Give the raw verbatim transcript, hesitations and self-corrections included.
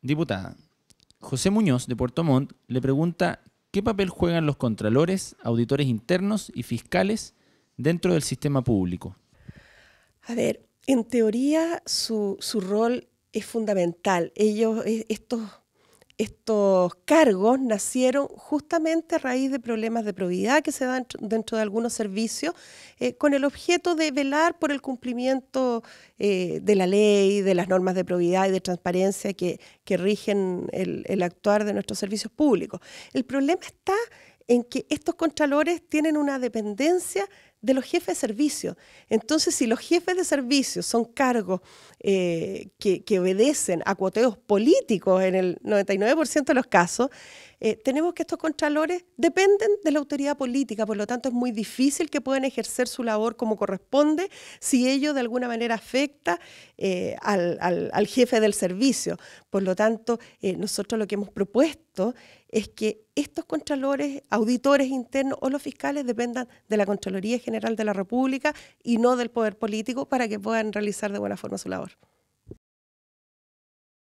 Diputada, José Muñoz de Puerto Montt le pregunta qué papel juegan los contralores, auditores internos y fiscales dentro del sistema público. A ver, en teoría su, su rol es fundamental. Ellos, estos, estos cargos nacieron justamente a raíz de problemas de probidad que se dan dentro de algunos servicios eh, con el objeto de velar por el cumplimiento eh, de la ley, de las normas de probidad y de transparencia que, que rigen el, el actuar de nuestros servicios públicos. El problema está en que estos contralores tienen una dependencia de los jefes de servicio. Entonces, si los jefes de servicio son cargos eh, que, que obedecen a cuoteos políticos en el noventa y nueve por ciento de los casos, eh, tenemos que estos contralores dependen de la autoridad política, por lo tanto es muy difícil que puedan ejercer su labor como corresponde si ello de alguna manera afecta eh, al, al, al jefe del servicio. Por lo tanto, eh, nosotros lo que hemos propuesto es que estos contralores, auditores internos o los fiscales dependan de la Contraloría General de la República y no del poder político para que puedan realizar de buena forma su labor.